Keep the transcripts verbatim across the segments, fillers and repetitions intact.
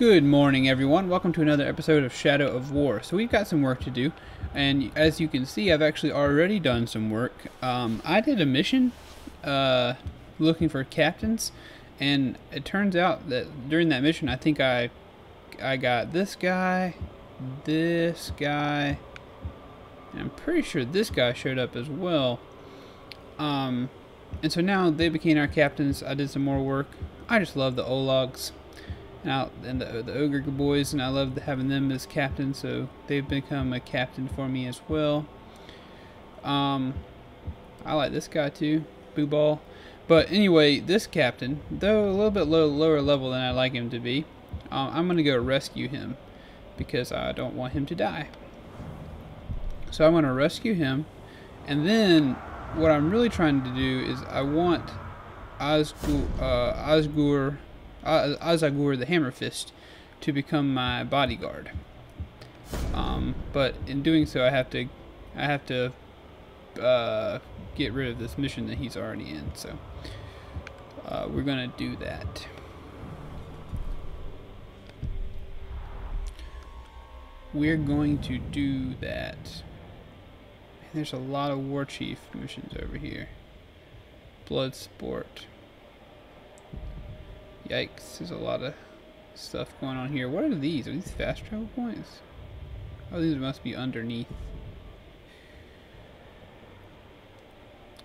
Good morning, everyone. Welcome to another episode of Shadow of War. So we've got some work to do, and as you can see, I've actually already done some work. Um, I did a mission uh, looking for captains, and it turns out that during that mission, I think I I got this guy, this guy, and I'm pretty sure this guy showed up as well. Um, and so now they became our captains. I did some more work. I just love the Olags. Now, and the, the Ogre boys, and I love having them as captain, so they've become a captain for me as well. Um, I like this guy too, Boo Ball. But anyway, this captain, though a little bit low, lower level than I like him to be, um, I'm going to go rescue him because I don't want him to die. So I'm going to rescue him, and then what I'm really trying to do is I want Azagur, uh, Azagur Azagur the Hammer Fist to become my bodyguard, um, but in doing so I have to I have to uh, get rid of this mission that he's already in, so uh, we're gonna do that. We're going to do that. Man, there's a lot of War Chief missions over here. Bloodsport. Yikes, there's a lot of stuff going on here. What are these? Are these fast travel points? Oh, these must be underneath.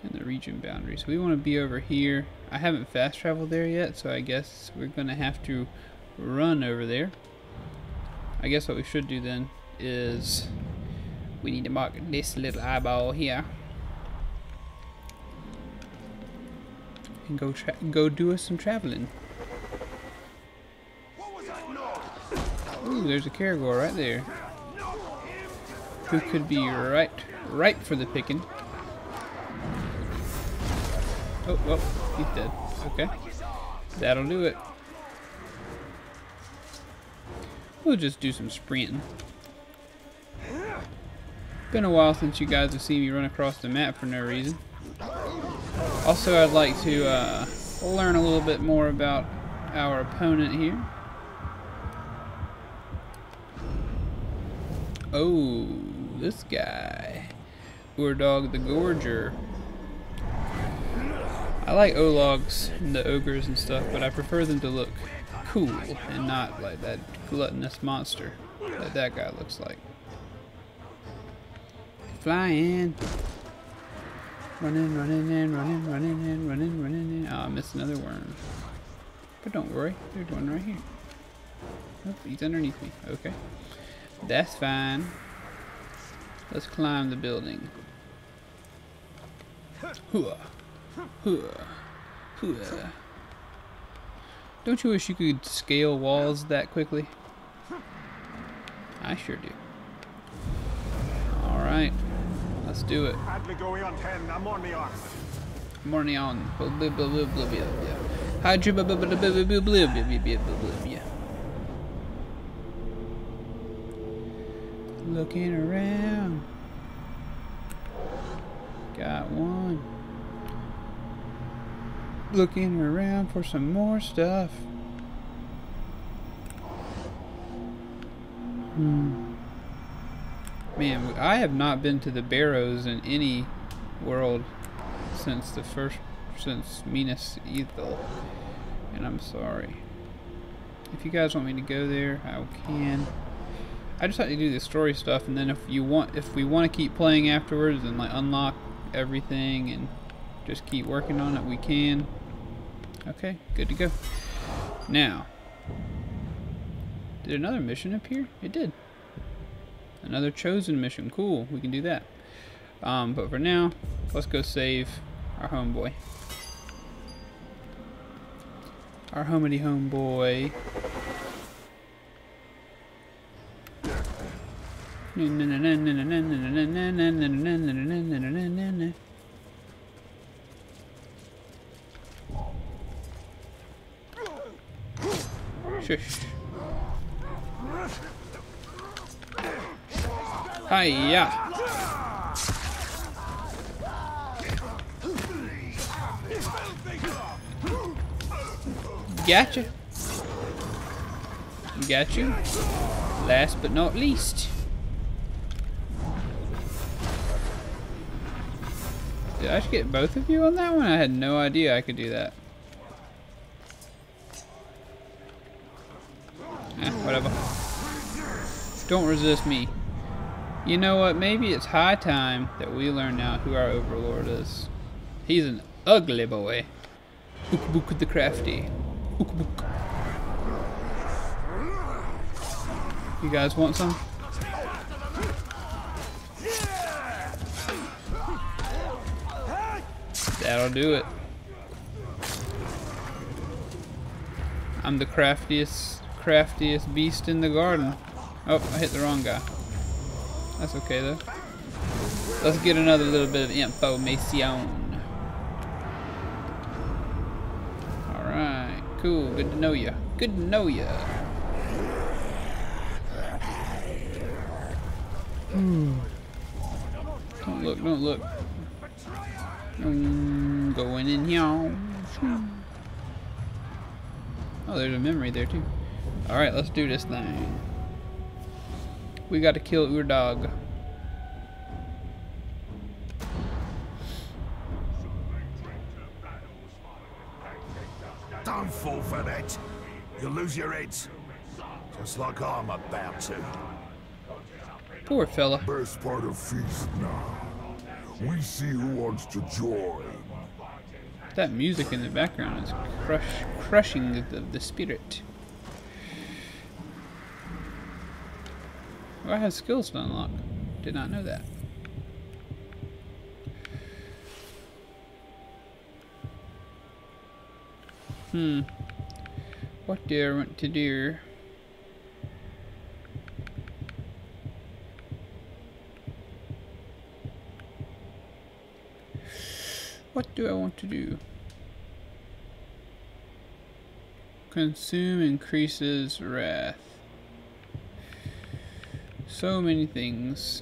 And the region boundary. So we want to be over here. I haven't fast traveled there yet, so I guess we're going to have to run over there. I guess what we should do then is we need to mark this little eyeball here. And go, tra go do us some traveling. Ooh, there's a Caragor right there, who could be right, right for the picking. Oh, well, he's dead. Okay, that'll do it. We'll just do some sprinting. Been a while since you guys have seen me run across the map for no reason. Also, I'd like to uh, learn a little bit more about our opponent here. Oh, this guy. Ûrdug the Gorger. I like Olags and the ogres and stuff, but I prefer them to look cool and not like that gluttonous monster that that guy looks like. Fly in. Running, running in, running, running in, running, running in. Oh, I missed another worm. But don't worry, there's one right here. Nope, he's underneath me. Okay. That's fine. Let's climb the building. Hooah. Hooah. Hooah. Don't you wish you could scale walls that quickly? I sure do. Alright. Let's do it. Morning on. Hydra. Looking around. Got one. Looking around for some more stuff. Hmm. Man, I have not been to the Barrows in any world since the first, since Minas Ithil. And I'm sorry. If you guys want me to go there, I can. I just like to do the story stuff, and then if you want, if we want to keep playing afterwards and like unlock everything and just keep working on it, we can. Okay, good to go. Now, did another mission appear? It did. Another chosen mission. Cool, we can do that. Um, but for now, let's go save our homeboy. Our homity homeboy. Shush. Hiya. Gotcha. We got you. Last but not least. Did I get both of you on that one? I had no idea I could do that. Eh, whatever. Don't resist me. You know what? Maybe it's high time that we learn now who our overlord is. He's an ugly boy. Boooka boooka the crafty. Boooka book. You guys want some? That'll do it. I'm the craftiest, craftiest beast in the garden. Oh, I hit the wrong guy. That's okay though. Let's get another little bit of information. Alright, cool. Good to know ya. Good to know ya. Hmm. Don't look, don't look. Um, going in here. Oh, there's a memory there too. Alright, let's do this thing. We gotta kill Ûrdug. Don't fall for that. You'll lose your heads. Just like I'm about to. Poor fella. Best part of feast now. We see who wants to join. That music in the background is crush, crushing the, the spirit. Well, I have skills to unlock. Did not know that. Hmm. What do I want to do? What do I want to do? Consume increases wrath. So many things.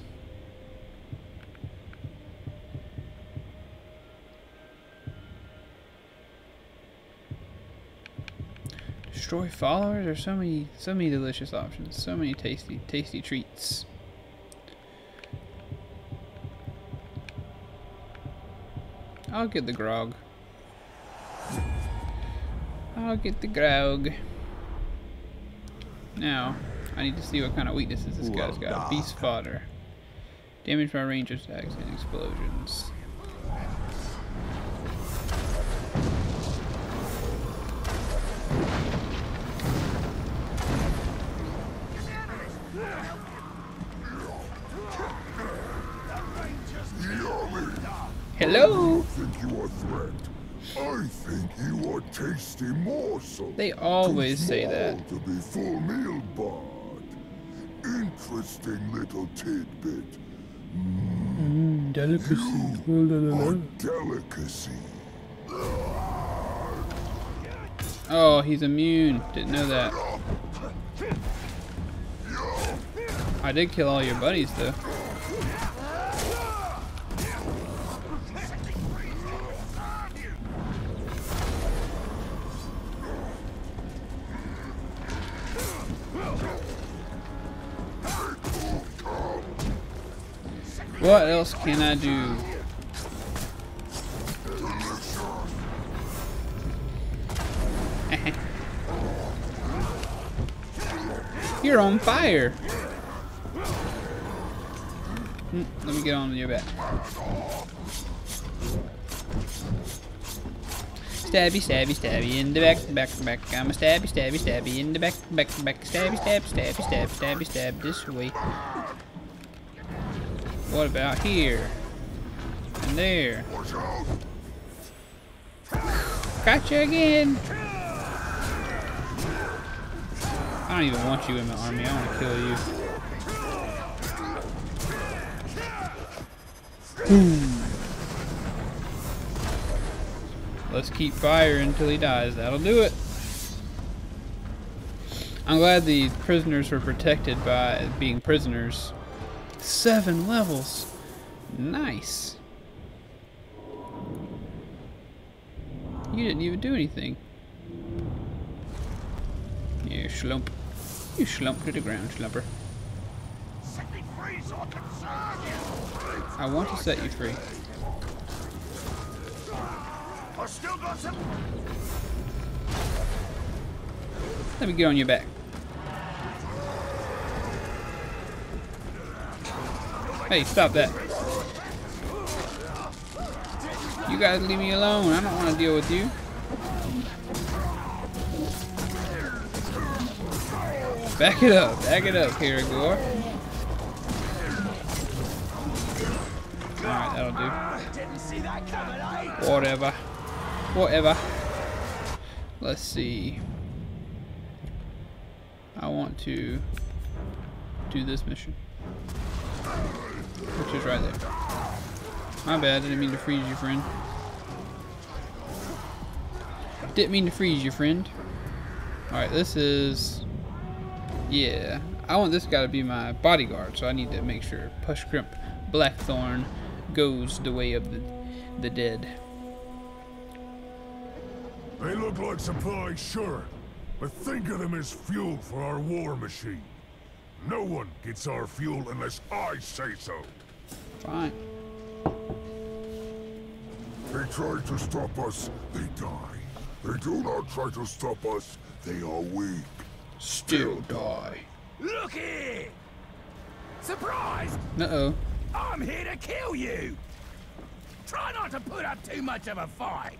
Destroy followers. There's so many, so many delicious options. So many tasty, tasty treats. I'll get the grog. I'll get the grog. Now, I need to see what kind of weaknesses this guy's got. Beast fodder. Damage by range attacks and explosions. Hello? I think you are a threat. I think you are tasty morsel. They always say that. To be full meal barred. Interesting little tidbit. Mm, mm, delicacy. You are delicacy. Oh, he's immune. Didn't know that. I did kill all your buddies though. What else can I do? You're on fire! Mm, let me get on your back. Stabby, stabby, stabby in the back, back, back. I'm a stabby, stabby, stabby in the back, back, back. Stabby, stab, stabby, stab, stabby, stab this way. What about here? And there. Gotcha again! I don't even want you in my army, I want to kill you. Boom. Let's keep firing until he dies, that'll do it. I'm glad the prisoners were protected by being prisoners. Seven levels. Nice. You didn't even do anything. You slump. You slump to the ground, slumper. I want to set you free. Let me get on your back. Hey, stop that. You guys leave me alone. I don't want to deal with you. Back it up. Back it up, Kerrigor. Alright, that'll do. Whatever. Whatever. Let's see. I want to do this mission. Which is right there. My bad, I didn't mean to freeze you, friend. Didn't mean to freeze you, friend. Alright, this is... Yeah. I want this guy to be my bodyguard, so I need to make sure Push Grimp Blackthorn goes the way of the, the dead. They look like supplies, sure. But think of them as fuel for our war machine. No one gets our fuel unless I say so. Fine. They try to stop us, they die. They do not try to stop us, they are weak. Still die. Look here! Surprised! Uh-oh. I'm here to kill you! Try not to put up too much of a fight!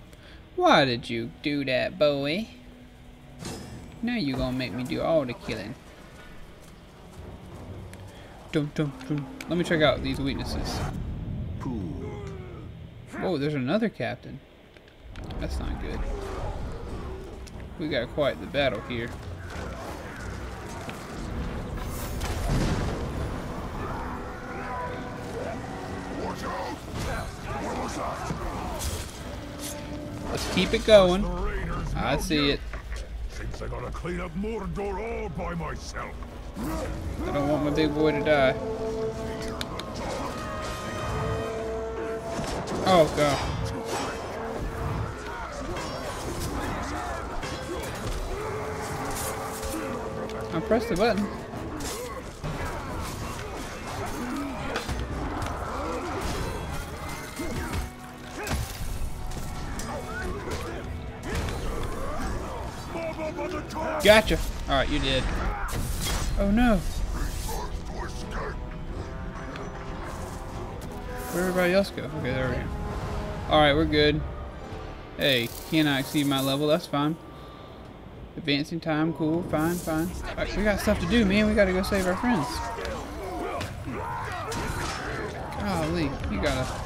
Why did you do that, boy? Now you're gonna make me do all the killing. Dum, dum, dum. Let me check out these weaknesses. Oh, there's another captain. That's not good. We got quite the battle here. Let's keep it going. I see it. Seems I gotta clean up Mordor all by myself. I don't want my big boy to die. Oh god. I pressed the button. Gotcha. Alright, you did. Oh no. Where'd everybody else go? Okay, there we go. Alright, we're good. Hey, cannot exceed my level, that's fine. Advancing time, cool, fine, fine. Alright, we got stuff to do, man. We gotta go save our friends. Golly, you gotta...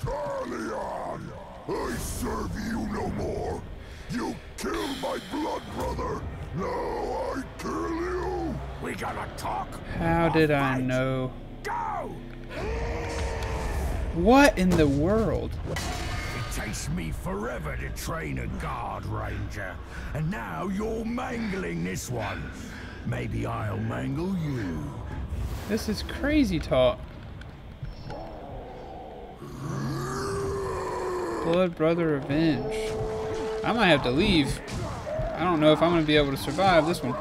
Talion, I serve you no more. You kill my blood brother. No, I kill you. We gotta talk. How did I know? Go. What in the world? It takes me forever to train a guard ranger, and now you're mangling this one. Maybe I'll mangle you. This is crazy talk. Blood brother revenge. I might have to leave. I don't know if I'm going to be able to survive this one.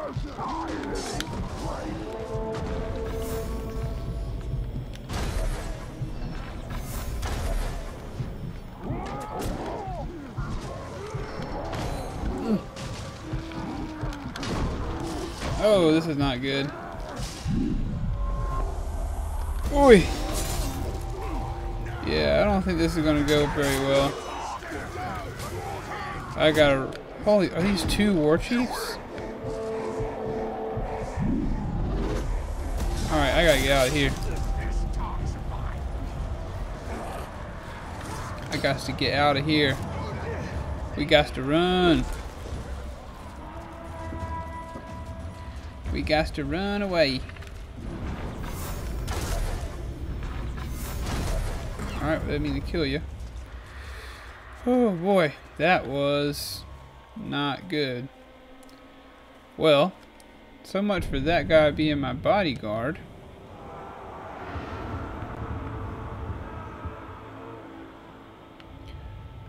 Oh, this is not good. Oi! Yeah, I don't think this is going to go very well. I gotta... Holy... Are these two war chiefs? Alright, I gotta get out of here. I got to get out of here. We got to run. We got to run away. Alright, I didn't mean to kill you. Oh boy. That was not good. Well, so much for that guy being my bodyguard.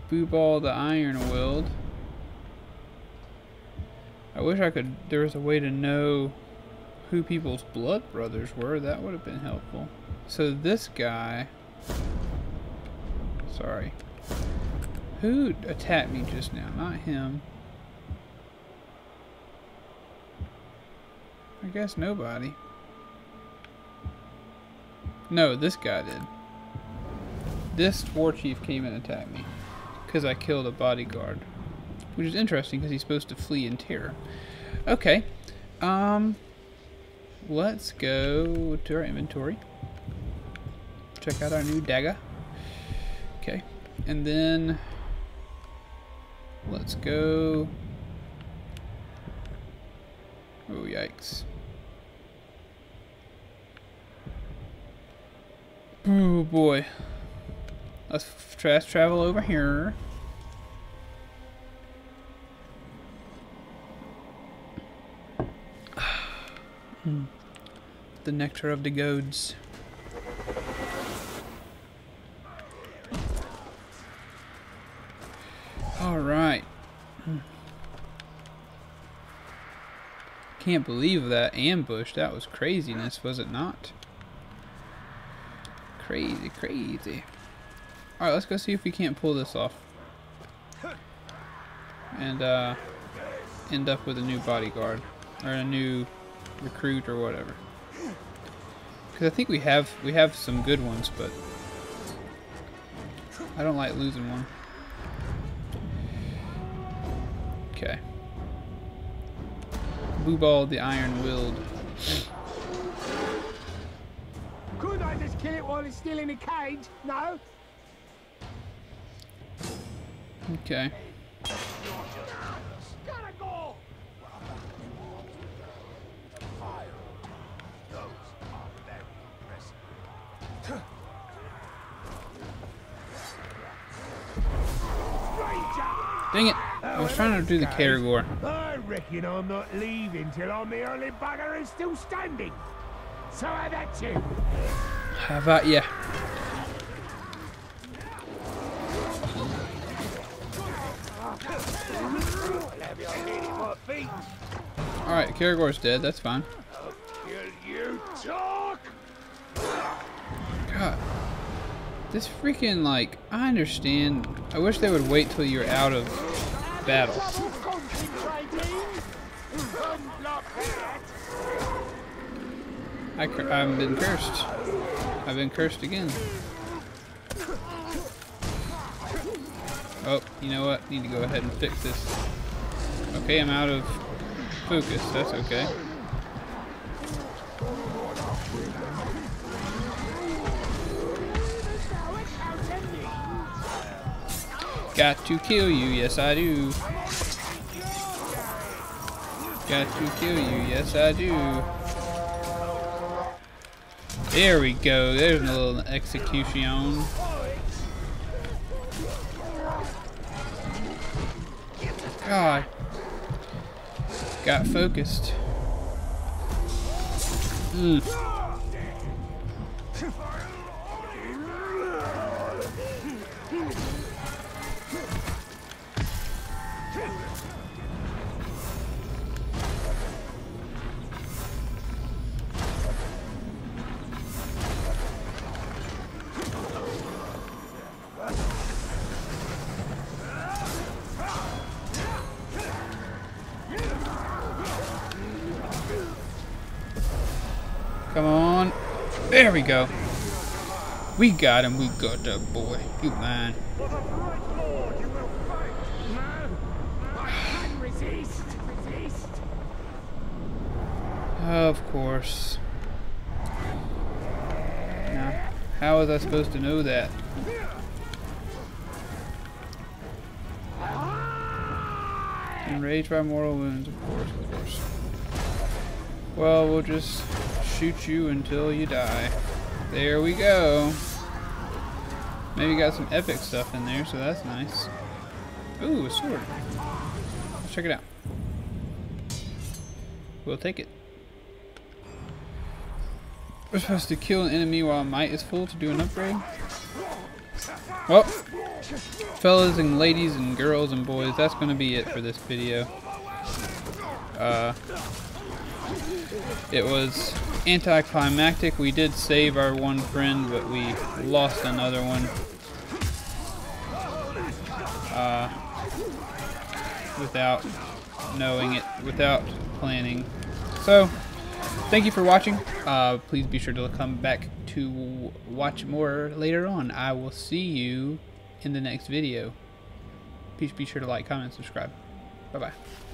Boo Ball the iron willed. I wish I could, there was a way to know who people's blood brothers were. That would have been helpful. So this guy, sorry, who attacked me just now? Not him. I guess nobody. No, this guy did. This war chief came and attacked me because I killed a bodyguard, which is interesting because he's supposed to flee in terror. Okay, um, let's go to our inventory. Check out our new dagger. Okay, and then let's go. Oh, yikes. Oh boy. Let's fast travel over here. mm. The nectar of the gods. All right. Mm. Can't believe that ambush. That was craziness, was it not? Crazy, crazy. Alright, let's go see if we can't pull this off. And uh, end up with a new bodyguard. Or a new recruit or whatever. Because I think we have, we have some good ones, but I don't like losing one. Okay. Boo Ball the iron willed. Could I just kill it while it's still in the cage? No? Okay. Dang it! I was trying to do the Caragor. I reckon I'm not leaving till I'm the only bugger is still standing. So have at you. Have at ya. Alright, Kerrigor's dead, that's fine. I'll kill you, dog. God. This freaking, like, I understand. I wish they would wait till you're out of battle. I cur I've been cursed. I've been cursed again. Oh, you know what? Need to go ahead and fix this. Okay, I'm out of focus. That's okay. Got to kill you. Yes, I do. Got to kill you. Yes, I do. There we go. There's a little execution. God. Got focused. Mm. Come on. There we go. We got him. We got that boy. You mine. Of course. Now, how was I supposed to know that? Enraged by mortal wounds, of course, of course. Well, we'll just shoot you until you die. There we go. Maybe got some epic stuff in there, so that's nice. Ooh, a sword. Let's check it out. We'll take it. We're supposed to kill an enemy while might is full to do an upgrade. Well, fellas and ladies and girls and boys, that's going to be it for this video. uh, it was anticlimactic. We did save our one friend, but we lost another one. Uh, without knowing it, without planning. So, thank you for watching. Uh, please be sure to come back to watch more later on. I will see you in the next video. Please be sure to like, comment, and subscribe. Bye-bye.